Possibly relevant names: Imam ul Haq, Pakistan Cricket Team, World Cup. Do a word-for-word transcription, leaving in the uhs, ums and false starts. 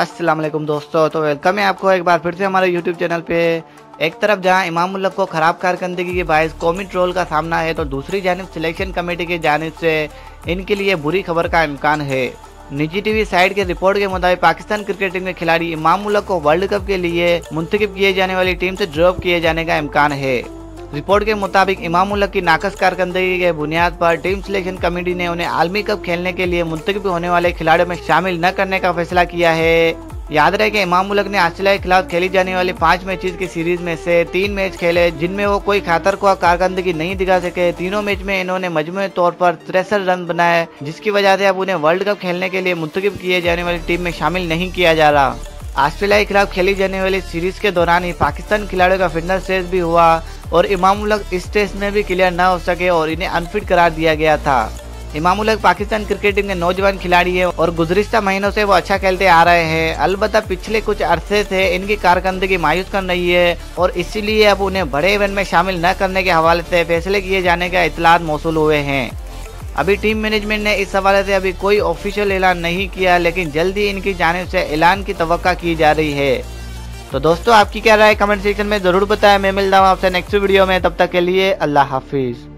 अस्सलाम वालेकुम दोस्तों, तो वेलकम है आपको एक बार फिर से हमारे यूट्यूब चैनल पे। एक तरफ जहां इमाम उल हक को खराब कारकर्दगी के बायस कौमी ट्रोल का सामना है, तो दूसरी जानिब सिलेक्शन कमेटी की जानिब से इनके लिए बुरी खबर का इम्कान है। निजी टीवी साइट के रिपोर्ट के मुताबिक पाकिस्तान क्रिकेट टीम के खिलाड़ी इमाम उल हक को वर्ल्ड कप के लिए मुंतखब किए जाने वाली टीम से ड्रॉप किए जाने का इम्कान है। रिपोर्ट के मुताबिक इमाम उल हक की नाकस कारकर्दगी के बुनियाद पर टीम सिलेक्शन कमेटी ने उन्हें आलमी कप खेलने के लिए मुंतखब होने वाले खिलाड़ियों में शामिल न करने का फैसला किया है। याद रहे कि इमाम उल हक ने ऑस्ट्रेलिया के खिलाफ खेली जाने वाली पांच मैचेस की सीरीज में से तीन मैच खेले, जिनमें वो कोई खातर को कारकर्दगी नहीं दिखा सके। तीनों मैच में इन्होंने मजमूई तौर पर तिरसठ रन बनाए, जिसकी वजह से अब उन्हें वर्ल्ड कप खेलने के लिए मुंतखब किए जाने वाली टीम में शामिल नहीं किया जा रहा। ऑस्ट्रेलिया के खिलाफ खेली जाने वाली सीरीज के दौरान ही पाकिस्तान खिलाड़ियों का फिटनेस टेस्ट भी हुआ और इमाम उल हक इस टेस्ट में भी क्लियर न हो सके और इन्हें अनफिट करार दिया गया था। इमाम उल हक पाकिस्तान क्रिकेट टीम के नौजवान खिलाड़ी है और गुज़िश्ता महीनों से वो अच्छा खेलते आ रहे हैं। अलबत्ता पिछले कुछ अरसे से इनकी कारकर्दगी मायूस कर रही है और इसीलिए अब उन्हें बड़े इवेंट में शामिल न करने के हवाले से फैसले किए जाने का इतलात मौसूल हुए हैं। अभी टीम मैनेजमेंट ने इस हवाले से अभी कोई ऑफिशियल ऐलान नहीं किया, लेकिन जल्दी इनकी जानिब से ऐलान की तवक्का की जा रही है। तो दोस्तों, आपकी क्या राय कमेंट सेक्शन में ज़रूर बताएं। मैं मिलता हूँ आपसे नेक्स्ट वीडियो में, तब तक के लिए अल्लाह हाफिज़।